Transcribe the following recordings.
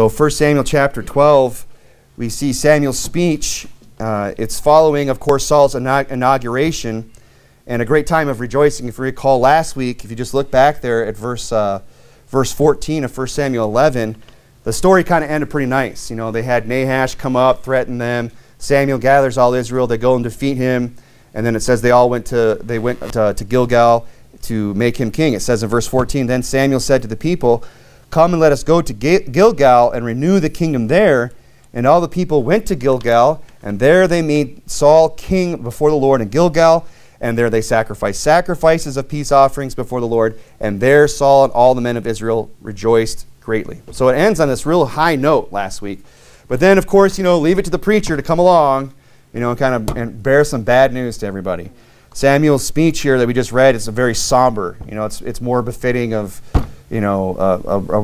So 1 Samuel chapter 12, we see Samuel's speech. It's following, of course, Saul's inauguration, and a great time of rejoicing. If you recall last week, if you just look back there at verse 14 of 1 Samuel 11, the story kind of ended pretty nice. You know, they had Nahash come up, threaten them. Samuel gathers all Israel. They go and defeat him, and then it says they all went to Gilgal to make him king. It says in verse 14, "Then Samuel said to the people, 'Come and let us go to Gilgal and renew the kingdom there.' And all the people went to Gilgal, and there they made Saul king before the Lord in Gilgal. And there they sacrificed sacrifices of peace offerings before the Lord. And there Saul and all the men of Israel rejoiced greatly." So it ends on this real high note last week. But then, of course, you know, leave it to the preacher to come along, you know, and kind of and bear some bad news to everybody. Samuel's speech here that we just read is a very somber. You know, it's more befitting of, you know,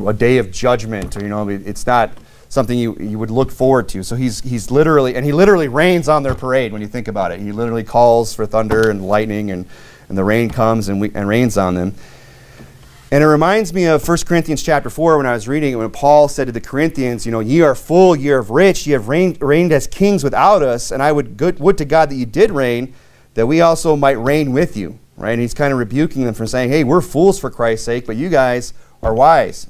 a day of judgment, or, you know, it's not something you would look forward to. So he's literally, and he literally rains on their parade when you think about it. He literally calls for thunder and lightning, and the rain comes and rains on them. And it reminds me of 1 Corinthians chapter 4 when I was reading it, when Paul said to the Corinthians, you know, "Ye are full, ye are rich, ye have reigned as kings without us, and I would to God that ye did reign, that we also might reign with you." Right? And he's kind of rebuking them for saying, "Hey, we're fools for Christ's sake, but you guys are wise.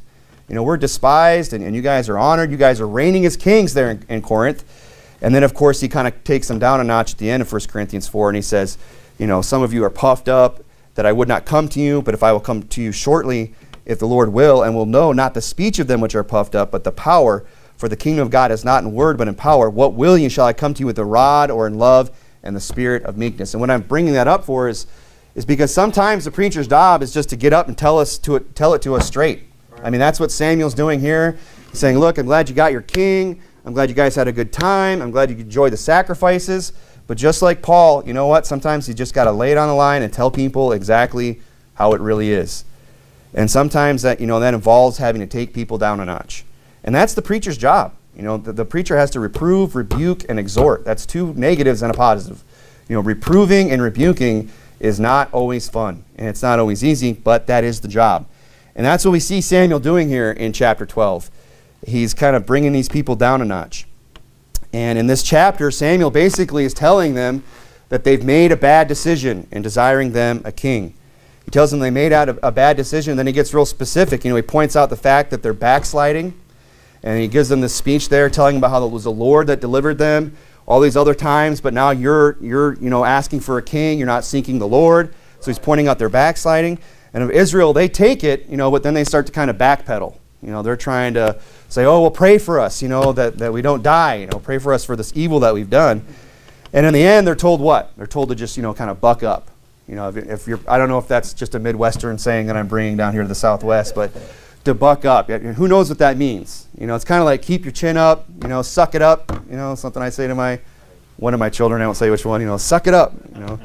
You know, we're despised, and you guys are honored. You guys are reigning as kings there in Corinth." And then, of course, he kind of takes them down a notch at the end of 1 Corinthians 4, and he says, you know, "Some of you are puffed up that I would not come to you, but if I will come to you shortly, if the Lord will, and will know not the speech of them which are puffed up, but the power, for the kingdom of God is not in word, but in power. What will you? Shall I come to you with a rod, or in love and the spirit of meekness?" And what I'm bringing that up for is because sometimes the preacher's job is just to get up and tell it to us straight. I mean, that's what Samuel's doing here. He's saying, "Look, I'm glad you got your king. I'm glad you guys had a good time. I'm glad you enjoyed the sacrifices." But just like Paul, you know what? Sometimes you just got to lay it on the line and tell people exactly how it really is. And sometimes that, you know, that involves having to take people down a notch. And that's the preacher's job. You know, the preacher has to reprove, rebuke, and exhort. That's two negatives and a positive. You know, reproving and rebuking is not always fun, and it's not always easy, but that is the job. And that's what we see Samuel doing here in chapter 12. He's kind of bringing these people down a notch. And in this chapter, Samuel basically is telling them that they've made a bad decision in desiring them a king. He tells them they made out a bad decision, then he gets real specific. You know, he points out the fact that they're backsliding, and he gives them this speech there telling them about how it was the Lord that delivered them all these other times, but now you're asking for a king, you're not seeking the Lord. So he's pointing out their backsliding. And of Israel, they take it, you know, but then they start to kind of backpedal. You know, they're trying to say, "Oh, well, pray for us, you know, that we don't die, you know, pray for us for this evil that we've done." And in the end, they're told what? They're told to just, you know, kind of buck up. You know, if you're, I don't know if that's just a Midwestern saying that I'm bringing down here to the Southwest, but to buck up. Who knows what that means? You know, it's kind of like keep your chin up, you know, suck it up, you know, something I say to one of my children, I won't say which one, you know, suck it up, you know.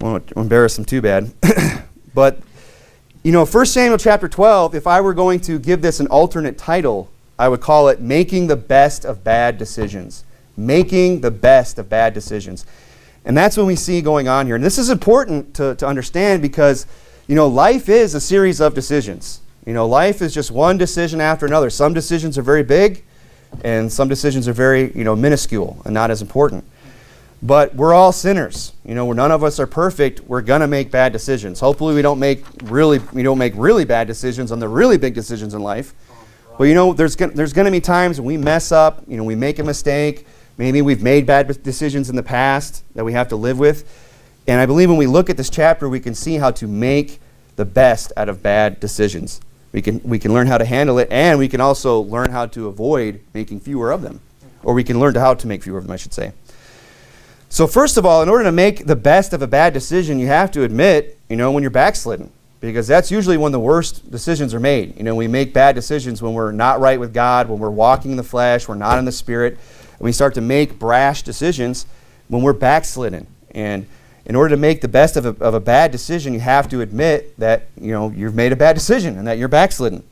Won't embarrass them too bad. But, you know, 1 Samuel chapter 12, if I were going to give this an alternate title, I would call it Making the Best of Bad Decisions. Making the Best of Bad Decisions. And that's what we see going on here. And this is important to understand because, you know, life is a series of decisions. You know, life is just one decision after another. Some decisions are very big, and some decisions are very, you know, minuscule and not as important. But we're all sinners. You know, none of us are perfect. We're gonna make bad decisions. Hopefully, we don't make really bad decisions on the really big decisions in life. But you know, there's gonna be times when we mess up. You know, we make a mistake. Maybe we've made bad decisions in the past that we have to live with. And I believe when we look at this chapter, we can see how to make the best out of bad decisions. We can learn how to handle it, and we can also learn how to avoid making fewer of them, or we can learn how to make fewer of them, I should say. So first of all, in order to make the best of a bad decision, you have to admit, you know, when you're backslidden, because that's usually when the worst decisions are made. You know, we make bad decisions when we're not right with God, when we're walking in the flesh, we're not in the spirit, and we start to make brash decisions when we're backslidden. And in order to make the best of a bad decision, you have to admit that, you know, you've made a bad decision and that you're backslidden.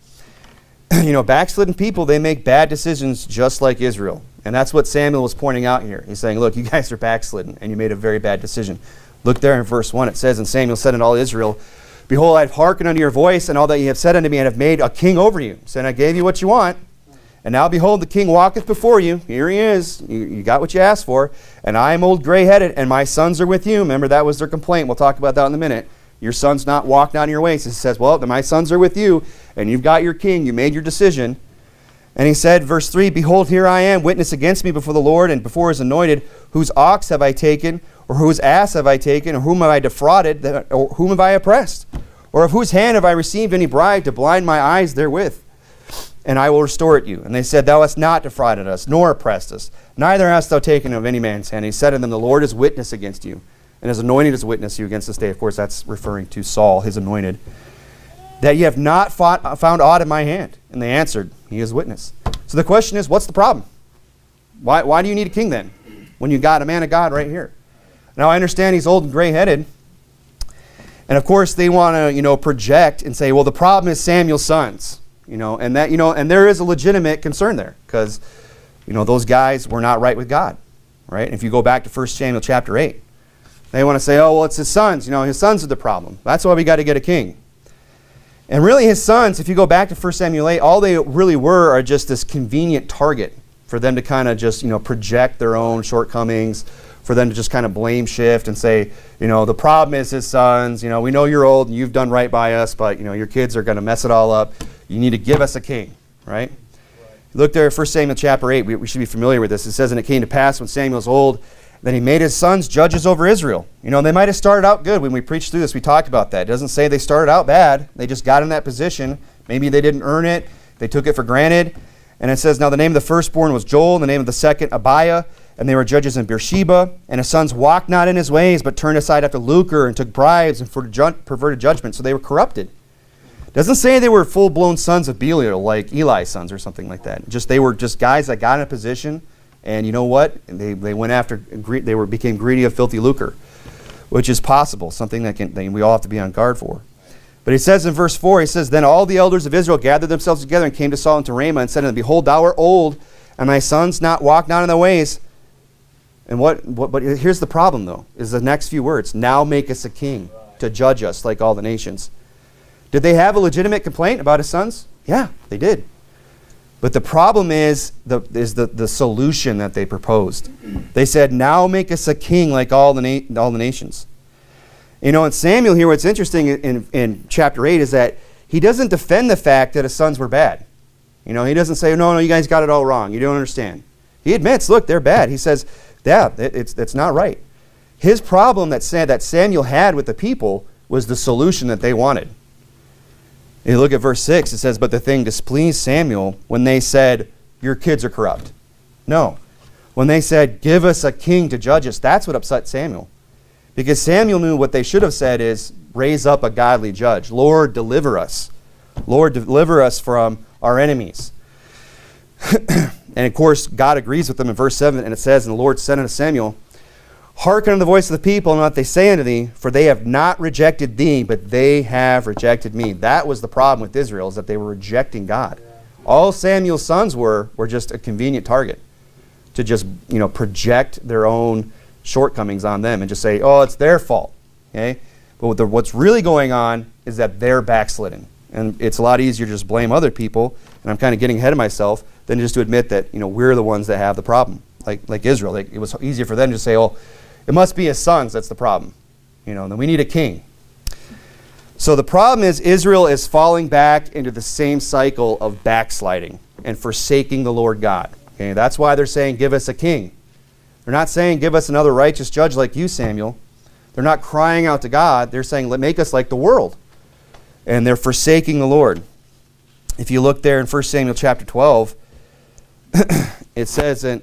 You know, backslidden people, they make bad decisions just like Israel. And that's what Samuel was pointing out here. He's saying, look, you guys are backslidden, and you made a very bad decision. Look there in verse 1. It says, "And Samuel said unto all Israel, Behold, I have hearkened unto your voice, and all that ye have said unto me, and have made a king over you. So I gave you what you want, And now behold, the king walketh before you. Here he is. You got what you asked for. And I am old gray-headed, and my sons are with you. Remember, that was their complaint. We'll talk about that in a minute. Your sons not walked out of your ways. He says, well, my sons are with you, and you've got your king. You made your decision. And he said, verse 3, behold, here I am, witness against me before the Lord and before his anointed. Whose ox have I taken, or whose ass have I taken, or whom have I defrauded, or whom have I oppressed? Or of whose hand have I received any bribe to blind my eyes therewith? And I will restore it you. And they said, thou hast not defrauded us, nor oppressed us, neither hast thou taken of any man's hand. And he said unto them, the Lord is witness against you, and his anointed is witness you against this day. Of course, that's referring to Saul, his anointed. That ye have not found aught in my hand. And they answered, he is witness. So the question is, what's the problem? Why do you need a king then, when you got a man of God right here? Now, I understand he's old and gray-headed. And of course, they want to, project and say, well, the problem is Samuel's sons. And that, and there is a legitimate concern there, because, those guys were not right with God, right? And if you go back to 1 Samuel chapter 8, they want to say, oh, well, it's his sons, his sons are the problem. That's why we got to get a king. And really his sons, if you go back to 1 Samuel 8, all they really were are just this convenient target for them to kind of just, project their own shortcomings, for them to just kind of blame shift and say, the problem is his sons, we know you're old and you've done right by us, but, your kids are going to mess it all up. You need to give us a king, right? Look there at 1 Samuel chapter 8. We should be familiar with this. It says, and it came to pass when Samuel was old, that he made his sons judges over Israel. They might have started out good. When we preached through this, we talked about that. It doesn't say they started out bad. They just got in that position. Maybe they didn't earn it. They took it for granted. And it says, now the name of the firstborn was Joel, and the name of the second, Abiah, and they were judges in Beersheba. And his sons walked not in his ways, but turned aside after lucre, and took bribes, and perverted judgment. So they were corrupted. Doesn't say they were full-blown sons of Belial, like Eli's sons or something like that. Just they were just guys that got in a position, and you know what? They went after, became greedy of filthy lucre, which is possible, something that we all have to be on guard for. But he says in verse 4, he says, then all the elders of Israel gathered themselves together and came to Saul and to Ramah and said, and behold, thou art old, and thy sons not walk not in their ways. And but here's the problem, though, is the next few words. Now make us a king to judge us like all the nations. Did they have a legitimate complaint about his sons? Yeah, they did. But the problem is the solution that they proposed. They said, now make us a king like all the nations. In Samuel here, what's interesting in chapter 8 is that he doesn't defend the fact that his sons were bad. He doesn't say, no, you guys got it all wrong. You don't understand. He admits, look, they're bad. He says, yeah, it's not right. His problem that Samuel had with the people was the solution that they wanted. You look at verse 6, it says, but the thing displeased Samuel when they said, your kids are corrupt. No. When they said, give us a king to judge us, that's what upset Samuel. Because Samuel knew what they should have said is, raise up a godly judge. Lord, deliver us. Lord, deliver us from our enemies. And of course, God agrees with them in verse 7, and it says, and the Lord said unto Samuel, hearken unto the voice of the people, and what they say unto thee, for they have not rejected thee, but they have rejected me. That was the problem with Israel, is that they were rejecting God. All Samuel's sons were just a convenient target to just, project their own shortcomings on them and just say, oh, it's their fault. Okay? But what's really going on is that they're backslidden. And it's a lot easier to just blame other people, and I'm kind of getting ahead of myself, than just to admit that, we're the ones that have the problem. Like Israel, it was easier for them to say, oh, it must be his sons that's the problem. Then we need a king. So the problem is Israel is falling back into the same cycle of backsliding and forsaking the Lord God. Okay, that's why they're saying, give us a king. They're not saying, give us another righteous judge like you, Samuel. They're not crying out to God. They're saying, make us like the world. And they're forsaking the Lord. If you look there in 1 Samuel chapter 12, it says, go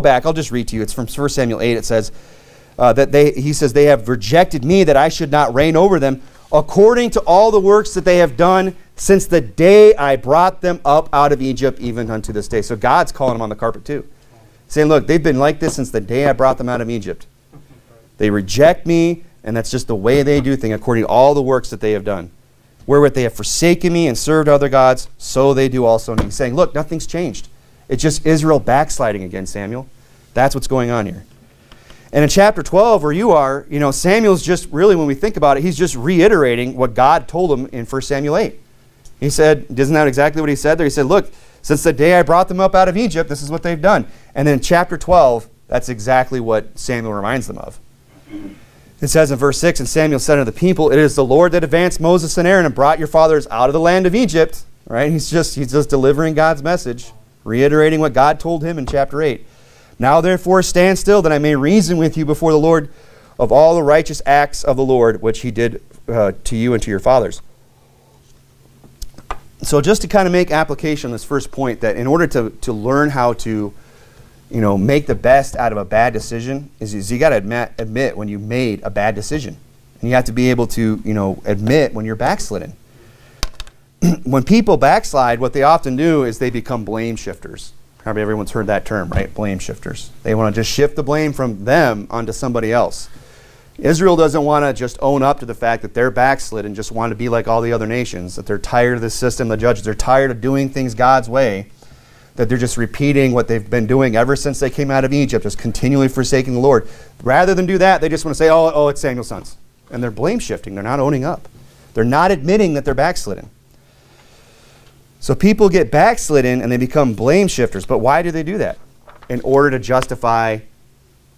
back, I'll just read to you. It's from 1 Samuel 8, it says, he says, they have rejected me that I should not reign over them according to all the works that they have done since the day I brought them up out of Egypt even unto this day. So God's calling them on the carpet too. Saying, look, they've been like this since the day I brought them out of Egypt. They reject me, and that's just the way they do things according to all the works that they have done. Wherewith they have forsaken me and served other gods, so they do also. And he's saying, look, nothing's changed. It's just Israel backsliding again, Samuel. That's what's going on here. And in chapter 12, where you are, Samuel's just really, when we think about it, he's just reiterating what God told him in 1 Samuel 8. He said, isn't that exactly what he said there? He said, look, since the day I brought them up out of Egypt, this is what they've done. And then in chapter 12, that's exactly what Samuel reminds them of. It says in verse 6, and Samuel said unto the people, it is the Lord that advanced Moses and Aaron and brought your fathers out of the land of Egypt. Right? He's just delivering God's message, reiterating what God told him in chapter 8. Now therefore stand still, that I may reason with you before the Lord of all the righteous acts of the Lord, which he did to you and to your fathers. So just to kind of make application on this first point, that in order to learn how to, you know, make the best out of a bad decision, is you got to admit when you made a bad decision. And you have to be able to, you know, admit when you're backslidden. When people backslide, what they often do is they become blame shifters. Probably everyone's heard that term, right? Blame shifters. They want to just shift the blame from them onto somebody else. Israel doesn't want to just own up to the fact that they're backslid and just want to be like all the other nations, that they're tired of the system, the judges, they're tired of doing things God's way, that they're just repeating what they've been doing ever since they came out of Egypt, just continually forsaking the Lord. Rather than do that, they just want to say, oh, it's Samuel's sons. And they're blame shifting. They're not owning up. They're not admitting that they're backslidden. So people get backslidden and they become blame shifters. But why do they do that? In order to justify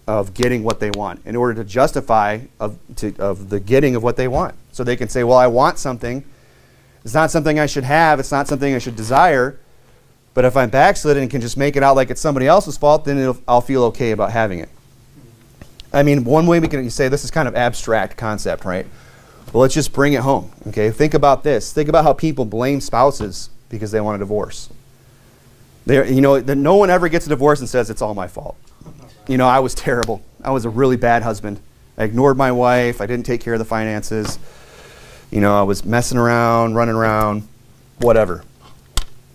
of getting what they want, in order to justify of the getting of what they want. So they can say, well, I want something. It's not something I should have. It's not something I should desire. But if I'm backslidden and can just make it out like it's somebody else's fault, then I'll feel okay about having it. I mean, one way we can say this is kind of abstract concept, right? Well, let's just bring it home, okay? Think about this. Think about how people blame spouses because they want a divorce. You know, no one ever gets a divorce and says, it's all my fault. You know, I was terrible. I was a really bad husband. I ignored my wife. I didn't take care of the finances. You know, I was messing around, running around, whatever.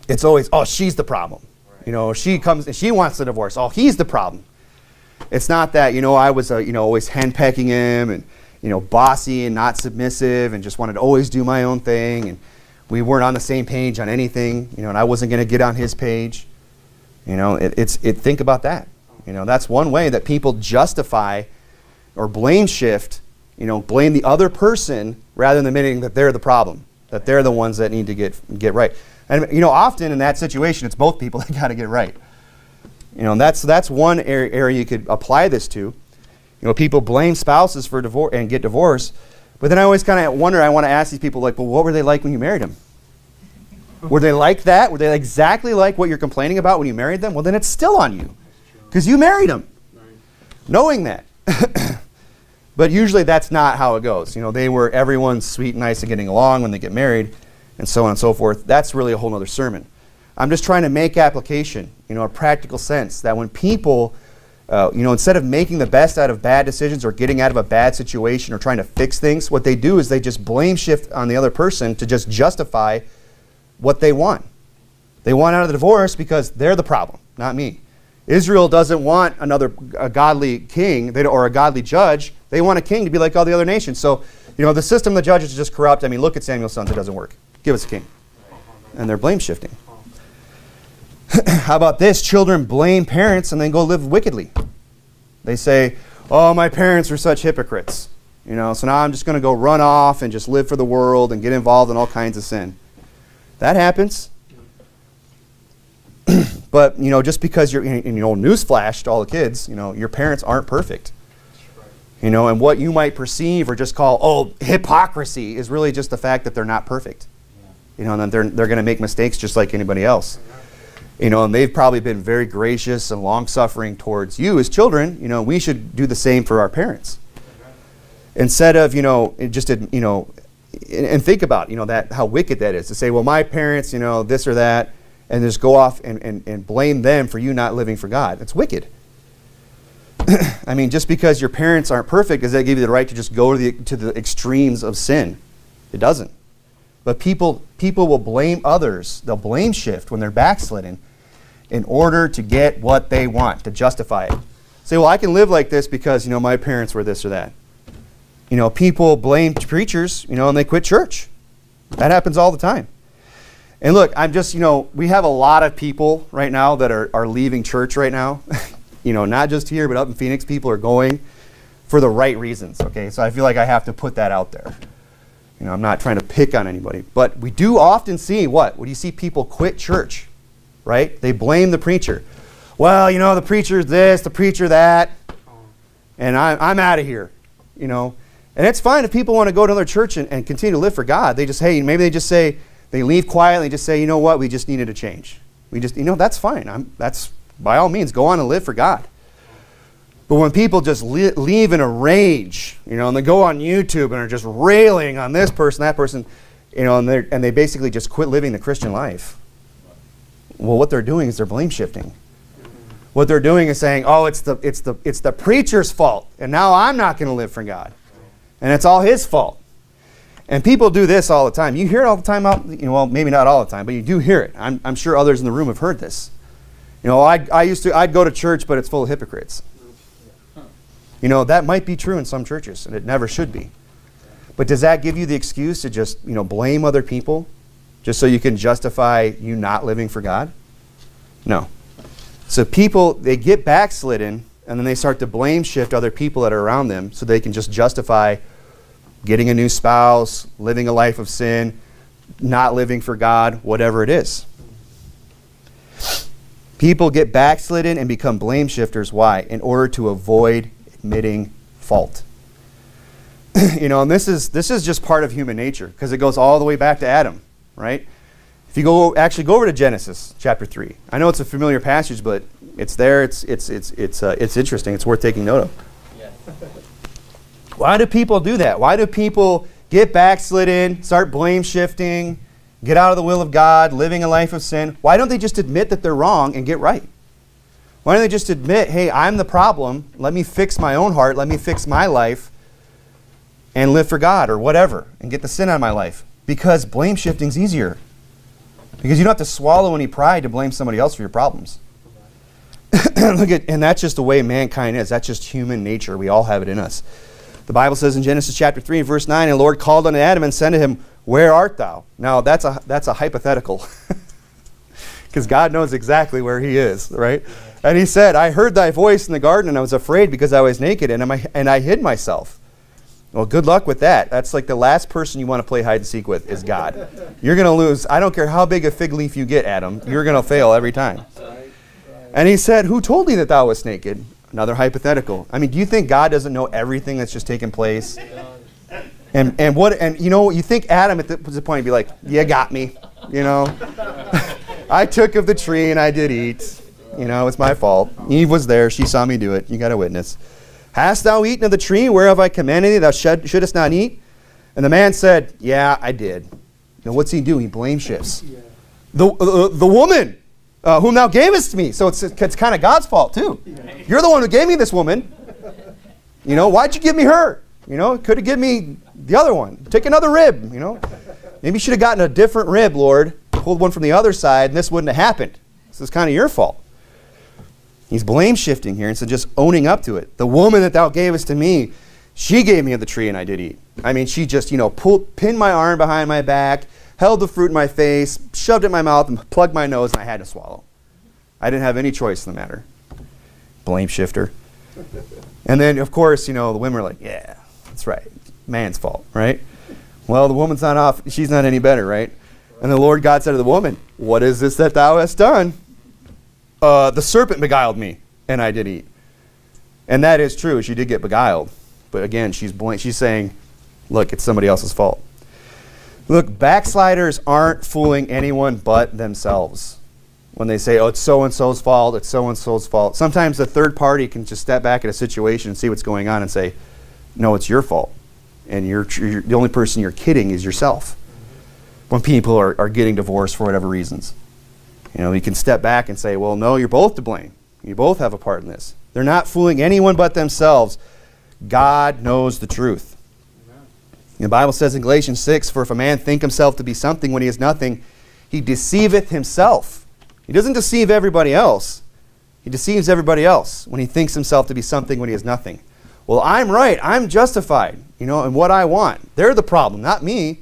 It's always, oh, she's the problem. You know, she comes and she wants the divorce. Oh, he's the problem. It's not that, you know, I was, you know, always henpecking him and, you know, bossy and not submissive and just wanted to always do my own thing. And we weren't on the same page on anything, you know, and I wasn't going to get on his page. You know, think about that. You know, that's one way that people justify or blame shift, you know, blame the other person rather than admitting that they're the problem, that they're the ones that need to get right. And, you know, often in that situation, it's both people that got to get right. You know, and that's one area you could apply this to. You know, people blame spouses for divorce and get divorced, but then I always kind of wonder, I want to ask these people, like, well, what were they like when you married them? Were they like that? Were they exactly like what you're complaining about when you married them? Well, then it's still on you, because you married him, knowing that. But usually that's not how it goes. You know, everyone's sweet and nice and getting along when they get married, and so on and so forth. That's really a whole other sermon. I'm just trying to make application, you know, a practical sense that when people, you know, instead of making the best out of bad decisions or getting out of a bad situation or trying to fix things, what they do is they just blame shift on the other person to just justify what they want. They want out of the divorce because they're the problem, not me. Israel doesn't want a godly king or a godly judge. They want a king to be like all the other nations. So, you know, the system of the judges is just corrupt. I mean, look at Samuel's sons. It doesn't work. Give us a king. And they're blame shifting. How about this? Children blame parents and then go live wickedly. They say, oh, my parents were such hypocrites. You know, so now I'm just going to go run off and just live for the world and get involved in all kinds of sin. That happens. But, you know, just because you're in your old newsflash to all the kids, you know, your parents aren't perfect. You know, and what you might perceive or just call, oh, hypocrisy is really just the fact that they're not perfect. You know, and then they're going to make mistakes just like anybody else. You know, and they've probably been very gracious and long-suffering towards you as children. You know, we should do the same for our parents. Instead of, you know, just, you know, and think about, you know, how wicked that is to say, well, my parents, you know, this or that. And just go off and blame them for you not living for God. That's wicked. I mean, just because your parents aren't perfect, does that give you the right to just go to the extremes of sin? It doesn't. But people will blame others. They'll blame shift when they're backslidden in order to get what they want, to justify it. Say, well, I can live like this because, you know, my parents were this or that. You know, people blame preachers, you know, and they quit church. That happens all the time. And look, I'm just, you know, we have a lot of people right now that are leaving church right now. You know, not just here, but up in Phoenix, people are going for the right reasons, okay? So I feel like I have to put that out there. You know, I'm not trying to pick on anybody, but we do often see what? When you see people quit church, right? They blame the preacher. Well, you know, the preacher's this, the preacher that, and I'm out of here, you know. And it's fine if people want to go to another church and continue to live for God. They just, hey, maybe they just say, they leave quietly and just say, you know what, we just needed a change. We just, you know, that's fine. That's, by all means, go on and live for God. But when people just leave in a rage, you know, and they go on YouTube and are just railing on this person, that person, you know, and they basically just quit living the Christian life. Well, what they're doing is they're blame shifting. What they're doing is saying, oh, it's the preacher's fault, and now I'm not going to live for God. And it's all his fault. And people do this all the time. You hear it all the time out, you know, well, maybe not all the time, but you do hear it. I'm sure others in the room have heard this. You know, I'd go to church, but it's full of hypocrites. You know, that might be true in some churches, and it never should be. But does that give you the excuse to just, you know, blame other people just so you can justify you not living for God? No. So people, they get backslidden, and then they start to blame shift other people that are around them so they can just justify getting a new spouse, living a life of sin, not living for God, whatever it is. People get backslidden and become blame shifters. Why? In order to avoid admitting fault. You know, and this is just part of human nature, because it goes all the way back to Adam, right? If you actually go over to Genesis chapter 3. I know it's a familiar passage, but it's there. It's interesting. It's worth taking note of. Yeah. Why do people do that? Why do people get backslidden, start blame shifting, get out of the will of God, living a life of sin? Why don't they just admit that they're wrong and get right? Why don't they just admit, hey, I'm the problem. Let me fix my own heart. Let me fix my life and live for God or whatever and get the sin out of my life. Because blame shifting's easier. Because you don't have to swallow any pride to blame somebody else for your problems. And that's just the way mankind is. That's just human nature. We all have it in us. The Bible says in Genesis chapter 3, verse 9, and the Lord called unto Adam and said to him, where art thou? Now, that's a hypothetical. Because God knows exactly where he is, right? And he said, I heard thy voice in the garden, and I was afraid because I was naked, and I hid myself. Well, good luck with that. That's like the last person you want to play hide-and-seek with is God. You're going to lose. I don't care how big a fig leaf you get, Adam. You're going to fail every time. And he said, who told thee that thou wast naked? Another hypothetical. I mean, do you think God doesn't know everything that's just taken place? And you know, you think Adam at this point would be like, you got me, you know. I took of the tree and I did eat. You know, it's my fault. Eve was there. She saw me do it. You got a witness. Hast thou eaten of the tree whereof I commanded thee thou shouldest not eat? And the man said, yeah, I did. Now what's he doing? He blame shifts. Yeah. The woman. Whom thou gavest me. So it's kind of God's fault too. Yeah. You're the one who gave me this woman. You know, why'd you give me her? You know, could have given me the other one. Take another rib, you know. Maybe you should have gotten a different rib, Lord. Pulled one from the other side and this wouldn't have happened. So it's kind of your fault. He's blame shifting here, and so just owning up to it. The woman that thou gavest to me, she gave me of the tree and I did eat. I mean, she just, you know, pinned my arm behind my back, held the fruit in my face, shoved it in my mouth, and plugged my nose, and I had to swallow. I didn't have any choice in the matter. Blame shifter. And then, of course, you know, the women are like, yeah, that's right. Man's fault, right? Well, the woman's not off. She's not any better, right? And the Lord God said to the woman, what is this that thou hast done? The serpent beguiled me, and I did eat. And that is true. She did get beguiled. But again, she's saying, look, it's somebody else's fault. Look, backsliders aren't fooling anyone but themselves when they say, oh, it's so-and-so's fault, it's so-and-so's fault. Sometimes the third party can just step back at a situation and see what's going on and say, no, it's your fault. And you're the only person you're kidding is yourself when people are getting divorced for whatever reasons. You know, you can step back and say, well, no, you're both to blame. You both have a part in this. They're not fooling anyone but themselves. God knows the truth. The Bible says in Galatians 6, for if a man think himself to be something when he is nothing, he deceiveth himself. He doesn't deceive everybody else. He deceives everybody else when he thinks himself to be something when he is nothing. Well, I'm right. I'm justified, you know, in what I want. They're the problem, not me.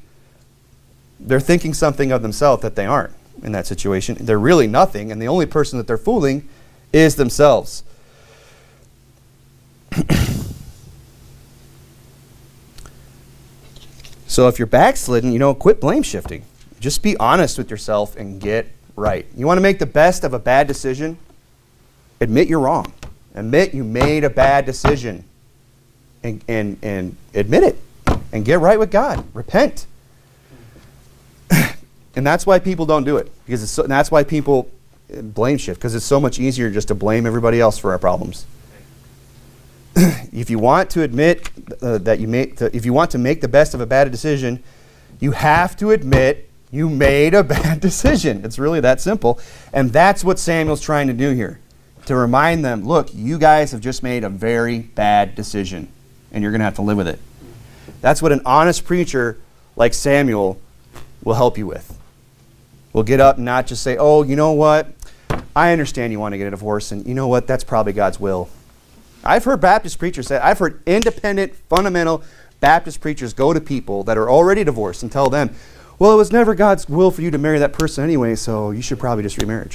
They're thinking something of themselves that they aren't in that situation. They're really nothing, and the only person that they're fooling is themselves. So if you're backslidden, quit blame shifting. Just be honest with yourself and get right. You want to make the best of a bad decision? Admit you're wrong. Admit you made a bad decision. And admit it. And get right with God. Repent. And that's why people don't do it. Because it's so, and that's why people blame shift. Because it's so much easier just to blame everybody else for our problems. If you want to admit if you want to make the best of a bad decision, you have to admit you made a bad decision. It's really that simple. And that's what Samuel's trying to do here. To remind them, look, you guys have just made a very bad decision. And you're going to have to live with it. That's what an honest preacher like Samuel will help you with. We'll get up and not just say, oh, you know what? I understand you want to get a divorce. And you know what? That's probably God's will. I've heard Baptist preachers say, I've heard independent, fundamental Baptist preachers go to people that are already divorced and tell them, well, it was never God's will for you to marry that person anyway, so you should probably just remarry.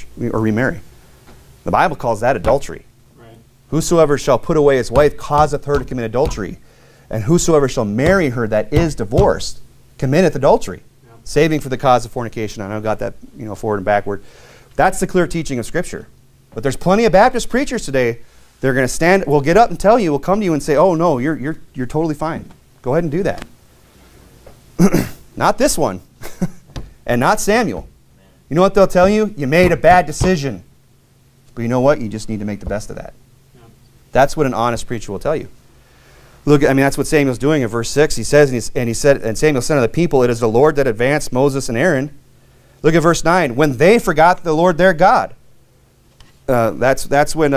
The Bible calls that adultery. Right. Whosoever shall put away his wife causeth her to commit adultery, and whosoever shall marry her that is divorced committeth adultery, yep. Saving for the cause of fornication. I know I got that forward and backward. That's the clear teaching of Scripture. But there's plenty of Baptist preachers today. They're going to will get up and tell you, will come to you and say, oh no, you're totally fine. Go ahead and do that. Not this one. And not Samuel. You know what they'll tell you? You made a bad decision. But you know what? You just need to make the best of that. Yeah. That's what an honest preacher will tell you. Look, I mean, that's what Samuel's doing in verse 6. He says, and Samuel said to the people, it is the Lord that advanced Moses and Aaron. Look at verse 9. When they forgot the Lord their God. That's when,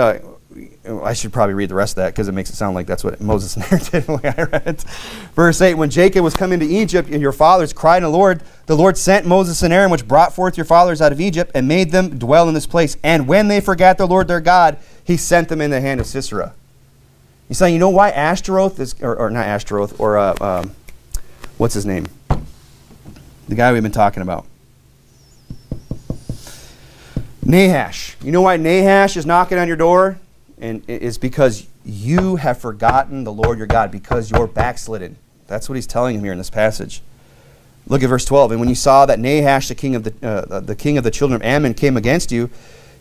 I should probably read the rest of that because it makes it sound like that's what Moses and Aaron did when I read it. Verse 8, when Jacob was come into Egypt and your fathers cried to the Lord sent Moses and Aaron, which brought forth your fathers out of Egypt and made them dwell in this place. And when they forgot the Lord their God, he sent them in the hand of Sisera. He's saying, you know why Ashtaroth is, or not Ashtaroth, or what's his name? The guy we've been talking about. Nahash. You know why Nahash is knocking on your door? And it's because you have forgotten the Lord your God, because you're backslidden. That's what he's telling him here in this passage. Look at verse 12. And when you saw that Nahash, the king of the children of Ammon, came against you,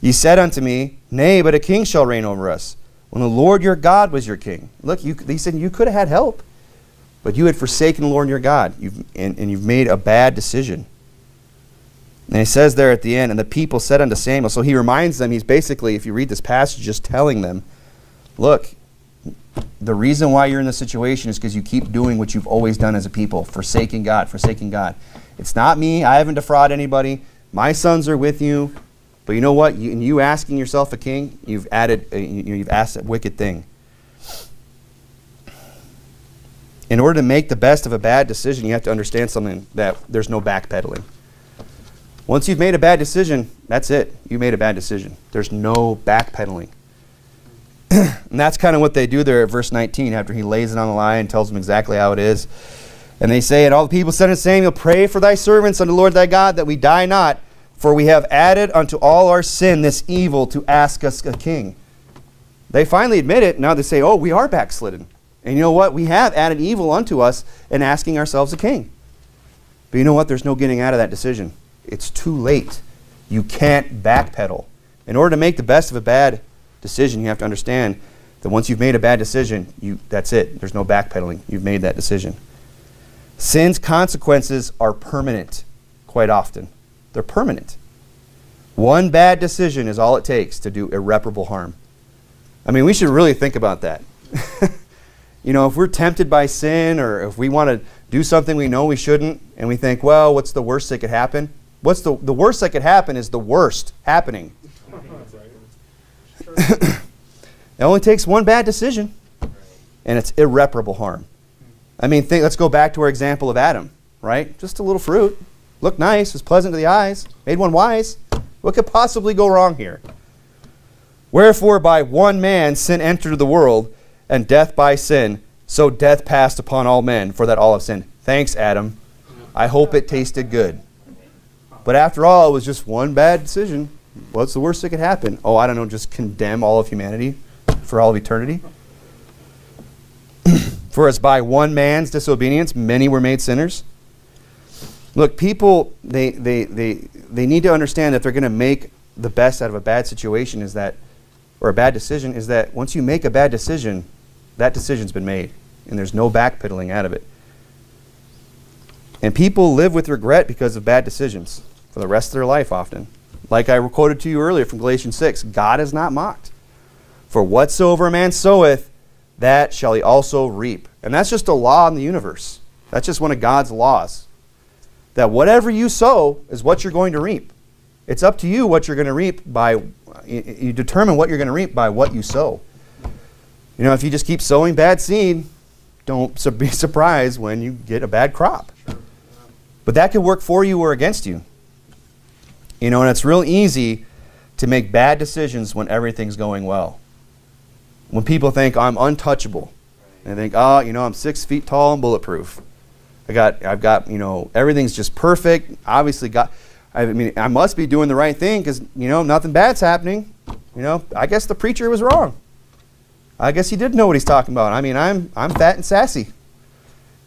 ye said unto me, Nay, but a king shall reign over us, when the Lord your God was your king. Look, he said you could have had help, but you had forsaken the Lord your God, and you've made a bad decision. And he says there at the end, and the people said unto Samuel, so he reminds them, he's basically, if you read this passage, just telling them, look, the reason why you're in this situation is because you keep doing what you've always done as a people, forsaking God, forsaking God. It's not me, I haven't defrauded anybody, my sons are with you, but you know what, you asking yourself a king, you've asked a wicked thing. In order to make the best of a bad decision, you have to understand something, that there's no backpedaling. Once you've made a bad decision, that's it. You made a bad decision. There's no backpedaling. And that's kind of what they do there at verse 19, after he lays it on the line and tells them exactly how it is. And they say, and all the people said unto Samuel, pray for thy servants unto the Lord thy God, that we die not, for we have added unto all our sin this evil to ask us a king. They finally admit it. Now they say, oh, we are backslidden. And you know what? We have added evil unto us in asking ourselves a king. But you know what? There's no getting out of that decision. It's too late. You can't backpedal. In order to make the best of a bad decision, you have to understand that once you've made a bad decision, that's it. There's no backpedaling. You've made that decision. Sin's consequences are permanent quite often. They're permanent. One bad decision is all it takes to do irreparable harm. I mean, we should really think about that. If we're tempted by sin, or if we want to do something we know we shouldn't, and we think, well, what's the worst that could happen? What's the worst that could happen is the worst happening. It only takes one bad decision, and it's irreparable harm. I mean, let's go back to our example of Adam, right? Just a little fruit. Looked nice, was pleasant to the eyes, made one wise. What could possibly go wrong here? Wherefore by one man sin entered the world, and death by sin. So death passed upon all men, for that all have sinned. Thanks, Adam. I hope it tasted good. But after all, it was just one bad decision. What's the worst that could happen? Oh, I don't know, just condemn all of humanity for all of eternity? For as by one man's disobedience many were made sinners, Look, people, they need to understand that they're going to make the best out of a bad situation is that, or a bad decision, is that once you make a bad decision, that decision's been made, and there's no backpedaling out of it. And people live with regret because of bad decisions for the rest of their life often. Like I quoted to you earlier from Galatians 6, God is not mocked. For whatsoever a man soweth, that shall he also reap. And that's just a law in the universe. That's just one of God's laws. That whatever you sow is what you're going to reap. It's up to you what you're going to reap by, you determine what you're going to reap by what you sow. You know, if you just keep sowing bad seed, don't be surprised when you get a bad crop. But that could work for you or against you. You know, and it's real easy to make bad decisions when everything's going well. When people think, I'm untouchable. And they think, oh, you know, I'm 6 feet tall and bulletproof. I've got, you know, everything's just perfect. Obviously, I mean, I must be doing the right thing because, you know, nothing bad's happening. You know, I guess the preacher was wrong. I guess he did know what he's talking about. I mean, I'm fat and sassy.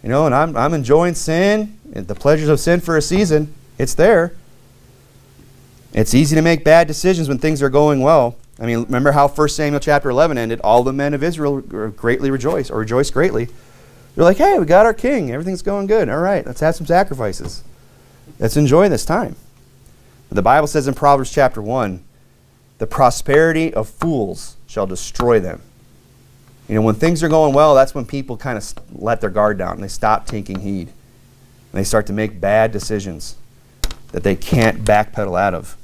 You know, and I'm enjoying sin, and the pleasures of sin for a season. It's there. It's easy to make bad decisions when things are going well. I mean, remember how 1 Samuel chapter 11 ended? All the men of Israel greatly rejoiced, or rejoiced greatly. They're like, hey, we got our king. Everything's going good. All right, let's have some sacrifices. Let's enjoy this time. But the Bible says in Proverbs chapter 1, the prosperity of fools shall destroy them. You know, when things are going well, that's when people kind of let their guard down. And they stop taking heed. And they start to make bad decisions that they can't backpedal out of.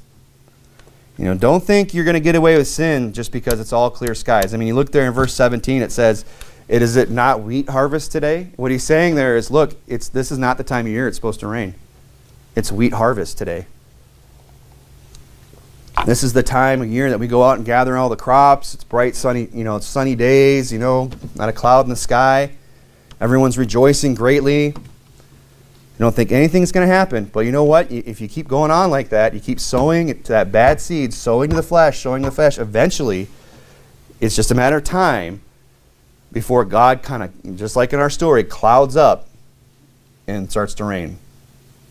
You know, don't think you're going to get away with sin just because it's all clear skies. I mean, you look there in verse 17, it says, is it not wheat harvest today? What he's saying there is, look, this is not the time of year it's supposed to rain. It's wheat harvest today. This is the time of year that we go out and gather all the crops. It's bright, sunny, you know, it's sunny days, you know, not a cloud in the sky. Everyone's rejoicing greatly. You don't think anything's going to happen. But you know what? If you keep going on like that, you keep sowing to that bad seed, sowing to the flesh, sowing to the flesh, eventually, it's just a matter of time before God kind of, just like in our story, clouds up and starts to rain.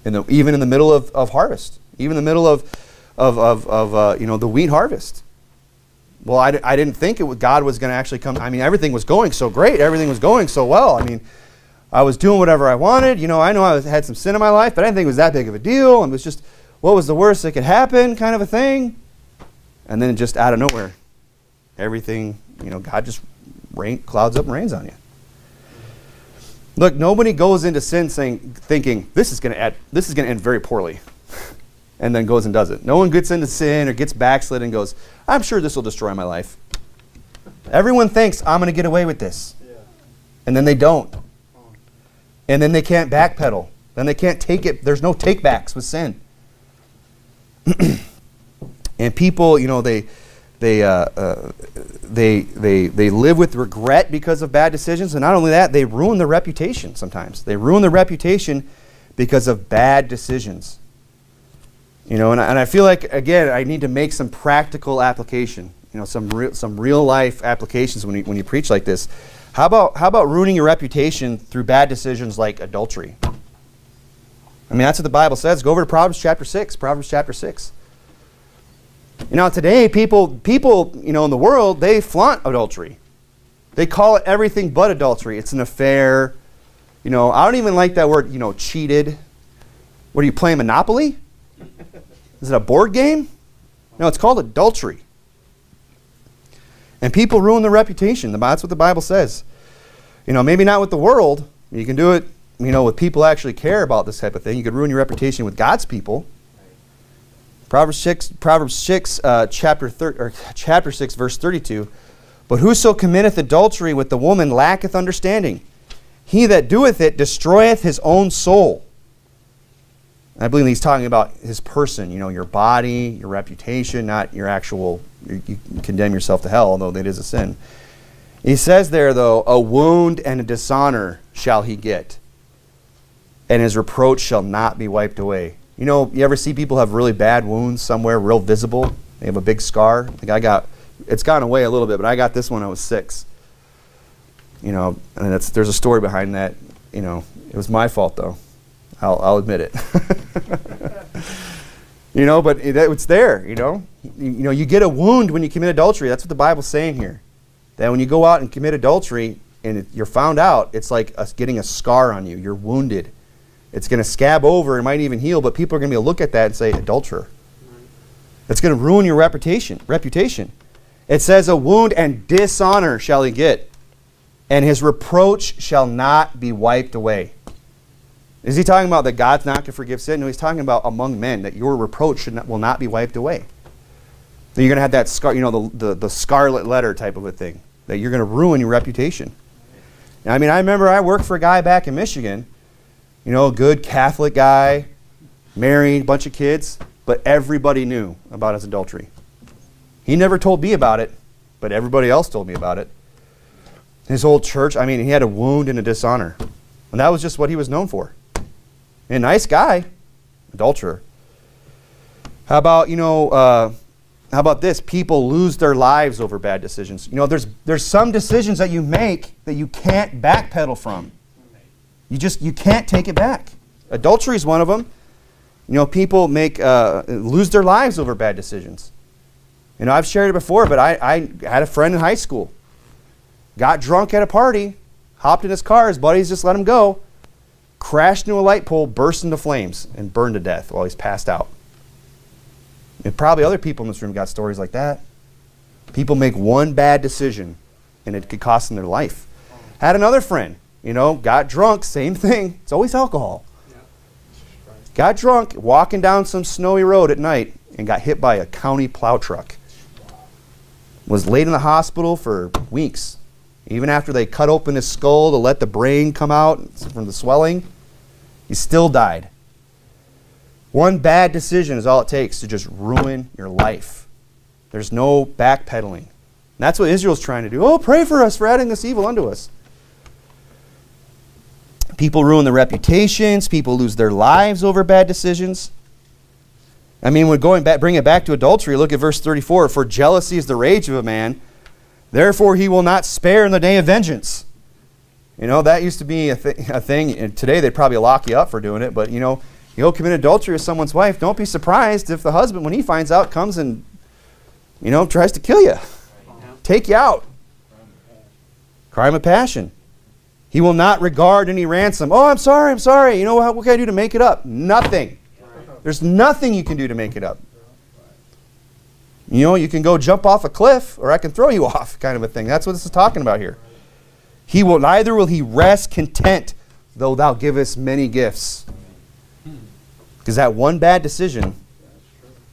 Even in the middle of harvest, even in the middle of you know, the wheat harvest. Well, I didn't think God was going to actually come. I mean, everything was going so great. Everything was going so well. I mean, I was doing whatever I wanted. You know I had some sin in my life, but I didn't think it was that big of a deal. It was just, what was the worst that could happen kind of a thing? And then just out of nowhere, everything, you know, God just clouds up and rains on you. Look, nobody goes into sin thinking, this is going to end very poorly. And then goes and does it. No one gets into sin or gets backslid and goes, I'm sure this will destroy my life. Everyone thinks, I'm going to get away with this. Yeah. And then they don't. And then they can't backpedal. Then they can't take it. There's no takebacks with sin. And people, you know, they live with regret because of bad decisions. And not only that, they ruin their reputation sometimes. They ruin their reputation because of bad decisions. You know, and I feel like, again, I need to make some practical application. You know, some real life applications when you preach like this. How about ruining your reputation through bad decisions like adultery? I mean, that's what the Bible says. Go over to Proverbs chapter 6. Proverbs chapter 6. You know, today people, you know, in the world, they flaunt adultery. They call it everything but adultery. It's an affair. You know, I don't even like that word, you know, cheated. What are you playing, Monopoly? Is it a board game? No, it's called adultery. And people ruin their reputation. That's what the Bible says. You know, maybe not with the world. You can do it, you know, with people who actually care about this type of thing. You could ruin your reputation with God's people. Proverbs 6, chapter 6, verse 32. But whoso committeth adultery with the woman lacketh understanding. He that doeth it destroyeth his own soul. I believe he's talking about his person, you know, your body, your reputation, not your actual, you condemn yourself to hell, although that is a sin. He says there, though, a wound and a dishonor shall he get, and his reproach shall not be wiped away. You know, you ever see people have really bad wounds somewhere, real visible? They have a big scar. Like it's gone away a little bit, but I got this when I was 6. You know, and there's a story behind that. You know, it was my fault, though. I'll admit it. You know, but it's there, you know. You know, you get a wound when you commit adultery. That's what the Bible's saying here. That when you go out and commit adultery and you're found out, it's like getting a scar on you. You're wounded. It's going to scab over. It might even heal, but people are going to be able to look at that and say, adulterer. It's going to ruin your reputation. It says, a wound and dishonor shall he get, and his reproach shall not be wiped away. Is he talking about that God's not going to forgive sin? No, he's talking about among men, that your reproach will not be wiped away. That you're going to have that scar, you know, the scarlet letter type of a thing. That you're going to ruin your reputation. And I mean, I remember I worked for a guy back in Michigan, you know, a good Catholic guy, married, bunch of kids, but everybody knew about his adultery. He never told me about it, but everybody else told me about it. His whole church, I mean, he had a wound and a dishonor. And that was just what he was known for. A nice guy, adulterer. How about, you know, how about this? People lose their lives over bad decisions. You know, there's some decisions that you make that you can't backpedal from. You can't take it back. Adultery is one of them. You know, people lose their lives over bad decisions. You know, I've shared it before, but I had a friend in high school. Got drunk at a party, hopped in his car, his buddies just let him go. Crashed into a light pole, burst into flames, and burned to death while he's passed out. And probably other people in this room got stories like that. People make one bad decision, and it could cost them their life. Had another friend, you know, got drunk, same thing. It's always alcohol. Got drunk, walking down some snowy road at night, and got hit by a county plow truck. Was laid in the hospital for weeks. Even after they cut open his skull to let the brain come out from the swelling, he still died. One bad decision is all it takes to just ruin your life. There's no backpedaling. And that's what Israel's trying to do. Oh, pray for us for adding this evil unto us. People ruin their reputations. People lose their lives over bad decisions. I mean, when going back, bring it back to adultery, look at verse 34. For jealousy is the rage of a man, therefore he will not spare in the day of vengeance. You know, that used to be a thing. And today they'd probably lock you up for doing it. But, you know, you'll commit adultery with someone's wife. Don't be surprised if the husband, when he finds out, comes and, you know, tries to kill you. Take you out. Crime of passion. He will not regard any ransom. Oh, I'm sorry, I'm sorry. You know, what can I do to make it up? Nothing. There's nothing you can do to make it up. You know, you can go jump off a cliff, or I can throw you off, kind of a thing. That's what this is talking about here. He will, neither will he rest content, though thou givest many gifts. Because that one bad decision,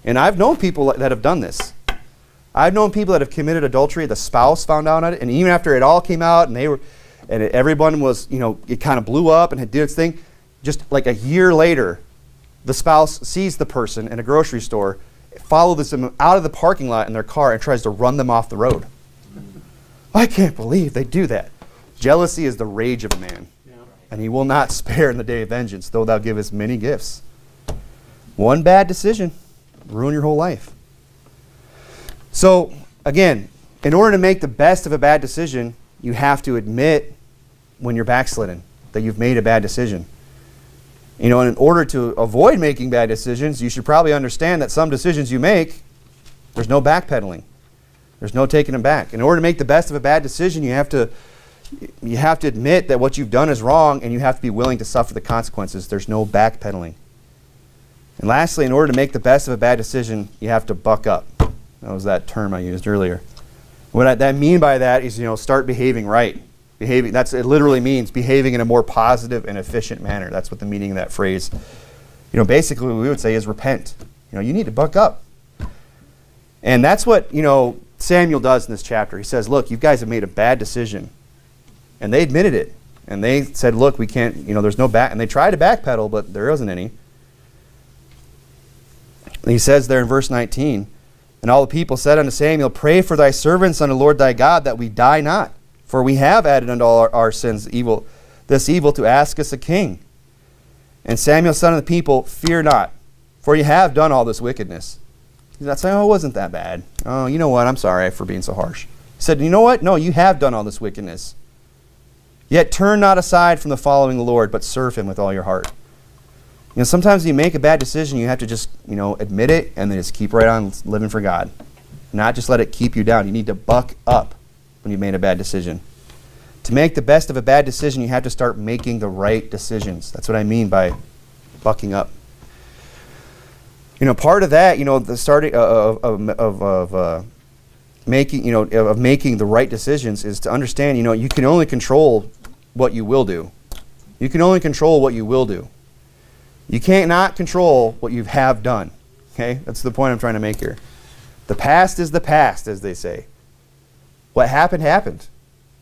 and I've known people that have done this. I've known people that have committed adultery, the spouse found out on it, and even after it all came out, and they were, and everyone was, you know, it kind of blew up and it did its thing. Just like a year later, the spouse sees the person in a grocery store, follows them out of the parking lot in their car and tries to run them off the road. I can't believe they do that. Jealousy is the rage of a man, and he will not spare in the day of vengeance, though thou givest many gifts. One bad decision, ruin your whole life. So, again, in order to make the best of a bad decision, you have to admit when you're backslidden that you've made a bad decision. You know, and in order to avoid making bad decisions, you should probably understand that some decisions you make, there's no backpedaling. There's no taking them back. In order to make the best of a bad decision, you have to admit that what you've done is wrong, and you have to be willing to suffer the consequences. There's no backpedaling. And lastly, in order to make the best of a bad decision, you have to buck up. That was that term I used earlier. What I mean by that is, you know, start behaving right. It literally means behaving in a more positive and efficient manner. That's what the meaning of that phrase. You know, basically what we would say is repent. You know, you need to buck up. And that's what, you know, Samuel does in this chapter. He says, look, you guys have made a bad decision. And they admitted it. And they said, look, we can't, you know, there's no back. And they tried to backpedal, but there isn't any. And he says there in verse 19, and all the people said unto Samuel, pray for thy servants unto Lord thy God, that we die not. For we have added unto all our sins this evil to ask us a king. And Samuel said unto the people, fear not, for you have done all this wickedness. He's not saying, oh, it wasn't that bad. Oh, you know what, I'm sorry for being so harsh. He said, you know what? No, you have done all this wickedness. Yet turn not aside from the following the Lord, but serve him with all your heart. You know, sometimes you make a bad decision, you have to just, you know, admit it and then just keep right on living for God. Not just let it keep you down. You need to buck up when you've made a bad decision. To make the best of a bad decision, you have to start making the right decisions. That's what I mean by bucking up. You know, part of that, you know, the starting of making the right decisions is to understand, you know, you can only control what you will do. You can only control what you will do. You can't not control what you have done. Okay? That's the point I'm trying to make here. The past is the past, as they say. What happened, happened.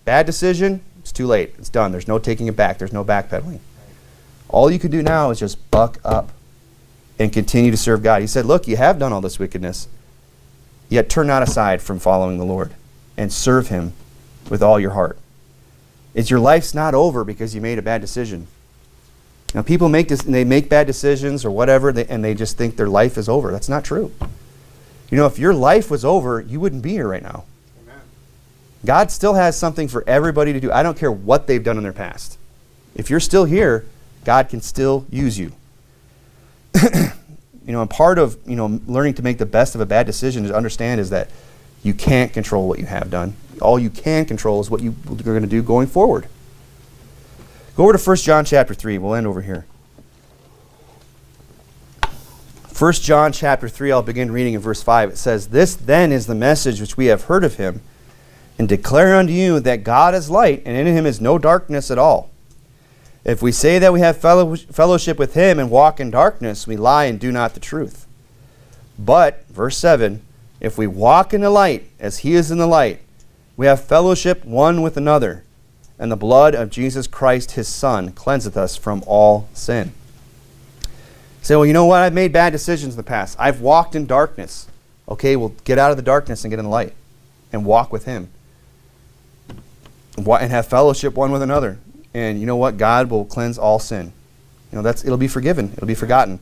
Bad decision, it's too late. It's done. There's no taking it back. There's no backpedaling. All you can do now is just buck up and continue to serve God. He said, look, you have done all this wickedness, yet turn not aside from following the Lord and serve Him with all your heart. It's your life's not over because you made a bad decision. Now, people make this, and they make bad decisions or whatever, and they just think their life is over. That's not true. You know, if your life was over, you wouldn't be here right now. Amen. God still has something for everybody to do. I don't care what they've done in their past. If you're still here, God can still use you. You know, and part of, you know, learning to make the best of a bad decision to understand is that you can't control what you have done. All you can control is what you're going to do going forward. Go over to 1 John chapter 3. We'll end over here. 1 John chapter 3, I'll begin reading in verse 5. It says, "This then is the message which we have heard of him, and declare unto you that God is light, and in him is no darkness at all. If we say that we have fellowship with him and walk in darkness, we lie and do not the truth. But," verse 7, "if we walk in the light, as he is in the light, we have fellowship one with another. And the blood of Jesus Christ, his Son, cleanseth us from all sin." Say, well, you know what? I've made bad decisions in the past. I've walked in darkness. Okay, well, get out of the darkness and get in the light and walk with him and have fellowship one with another. And you know what? God will cleanse all sin. You know, it'll be forgiven. It'll be forgotten.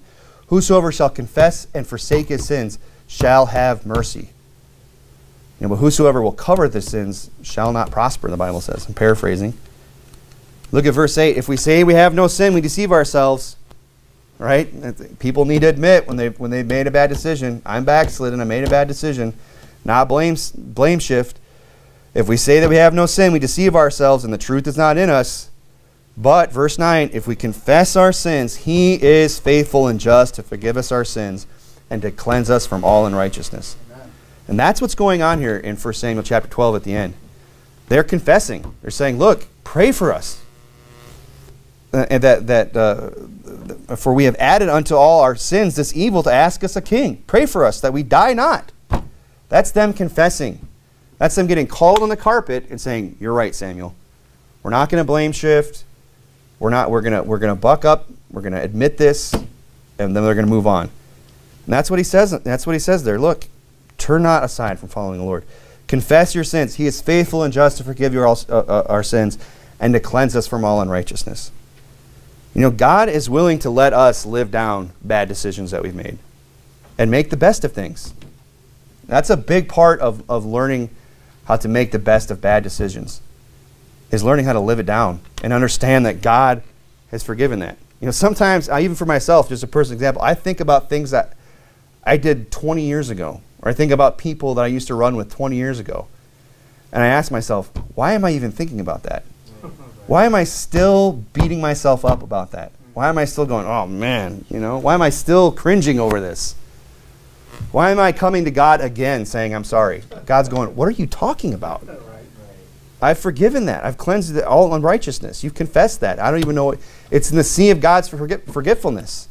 "Whosoever shall confess and forsake his sins shall have mercy. You know, but whosoever will cover their sins shall not prosper," the Bible says. I'm paraphrasing. Look at verse 8. "If we say we have no sin, we deceive ourselves." Right? People need to admit when they've made a bad decision. I'm backslidden. I made a bad decision. Not blame shift. "If we say that we have no sin, we deceive ourselves, and the truth is not in us. But," verse 9, "if we confess our sins, he is faithful and just to forgive us our sins and to cleanse us from all unrighteousness." And that's what's going on here in 1 Samuel chapter 12 at the end. They're confessing. They're saying, look, pray for us. And for we have added unto all our sins this evil to ask us a king. Pray for us that we die not. That's them confessing. That's them getting called on the carpet and saying, you're right, Samuel. We're not going to blame shift. We're going to buck up. We're going to admit this. And then they're going to move on. And that's what he says. That's what he says there. Look. Turn not aside from following the Lord. Confess your sins. He is faithful and just to forgive you our sins and to cleanse us from all unrighteousness. You know, God is willing to let us live down bad decisions that we've made and make the best of things. That's a big part of learning how to make the best of bad decisions, is learning how to live it down and understand that God has forgiven that. You know, sometimes, even for myself, just a personal example, I think about things that I did 20 years ago. Or I think about people that I used to run with 20 years ago. And I ask myself, why am I even thinking about that? Why am I still beating myself up about that? Why am I still going, oh man, you know? Why am I still cringing over this? Why am I coming to God again saying I'm sorry? God's going, what are you talking about? I've forgiven that. I've cleansed all unrighteousness. You've confessed that. I don't even know what. It's in the sea of God's forgetfulness.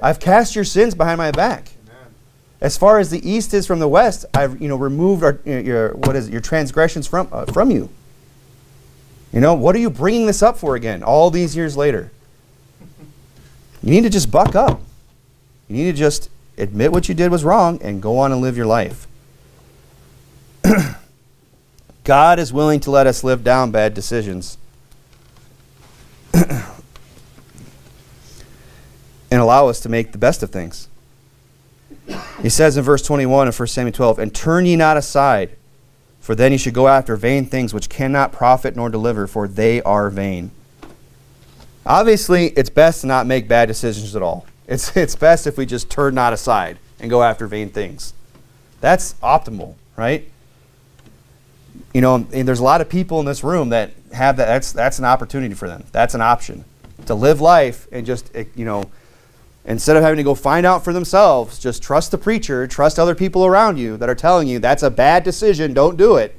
I've cast your sins behind my back. As far as the east is from the west, I've, you know, removed your transgressions from you. You know, what are you bringing this up for again all these years later? You need to just buck up. You need to just admit what you did was wrong and go on and live your life. God is willing to let us live down bad decisions and allow us to make the best of things. He says in verse 21 of 1 Samuel 12, "And turn ye not aside, for then ye should go after vain things which cannot profit nor deliver, for they are vain." Obviously, it's best to not make bad decisions at all. It's best if we just turn not aside and go after vain things. That's optimal, right? You know, and there's a lot of people in this room that have that. That's an opportunity for them. That's an option to live life and just, you know, instead of having to go find out for themselves, just trust the preacher, trust other people around you that are telling you that's a bad decision, don't do it.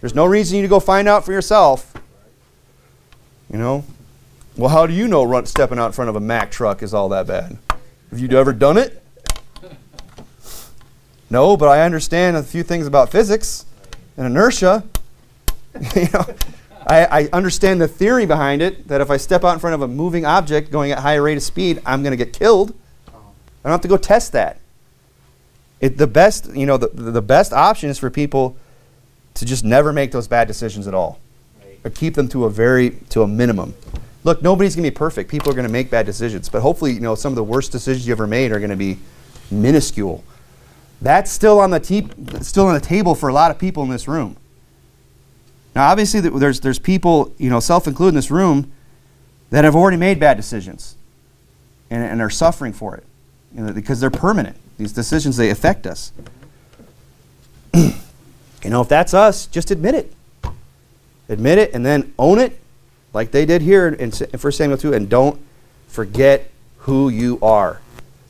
There's no reason you to go find out for yourself. You know? Well, how do you know stepping out in front of a Mack truck is all that bad? Have you ever done it? No, but I understand a few things about physics and inertia. You know, I understand the theory behind it, that if I step out in front of a moving object going at a high rate of speed, I'm going to get killed. I don't have to go test that. The best, you know, the best option is for people to just never make those bad decisions at all, or keep them to a minimum. Look, nobody's going to be perfect. People are going to make bad decisions, but hopefully, you know, some of the worst decisions you ever made are going to be minuscule. That's still on the table for a lot of people in this room. Now, obviously, there's people, you know, self included in this room, that have already made bad decisions, and are suffering for it, you know, because they're permanent. These decisions, they affect us. You know, if that's us, just admit it. Admit it, and then own it, like they did here in 1 Samuel 2, and don't forget who you are,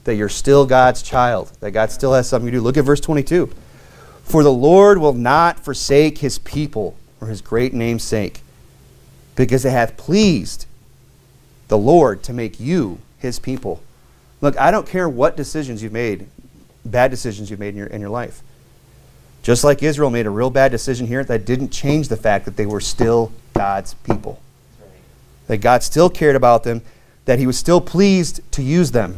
that you're still God's child, that God still has something to do. Look at verse 22. For the Lord will not forsake his people for his great name's sake, because it hath pleased the Lord to make you his people. Look, I don't care what decisions you've made, bad decisions you've made in your life. Just like Israel made a real bad decision here, that didn't change the fact that they were still God's people. That God still cared about them, that he was still pleased to use them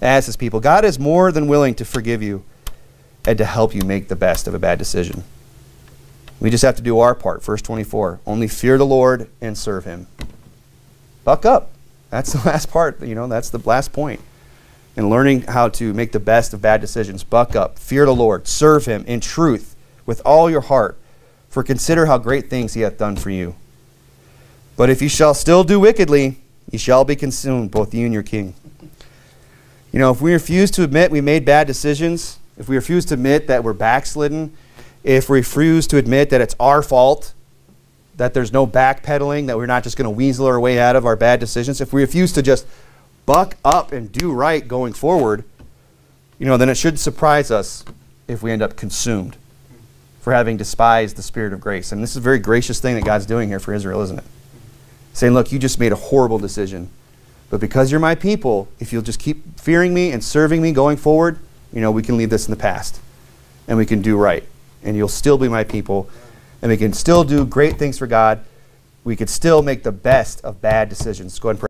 as his people. God is more than willing to forgive you and to help you make the best of a bad decision. We just have to do our part. Verse 24, only fear the Lord and serve him. Buck up. That's the last part, you know, that's the last point. And learning how to make the best of bad decisions. Buck up, fear the Lord, serve him in truth with all your heart, for consider how great things he hath done for you. But if you shall still do wickedly, you shall be consumed, both you and your king. You know, if we refuse to admit we made bad decisions, if we refuse to admit that we're backslidden, if we refuse to admit that it's our fault, that there's no backpedaling, that we're not just going to weasel our way out of our bad decisions, if we refuse to just buck up and do right going forward, you know, then it should surprise us if we end up consumed for having despised the Spirit of grace. And this is a very gracious thing that God's doing here for Israel, isn't it? Saying, look, you just made a horrible decision, but because you're my people, if you'll just keep fearing me and serving me going forward, you know, we can leave this in the past and we can do right, and you'll still be my people, and we can still do great things for God. We could still make the best of bad decisions. Go ahead and pray.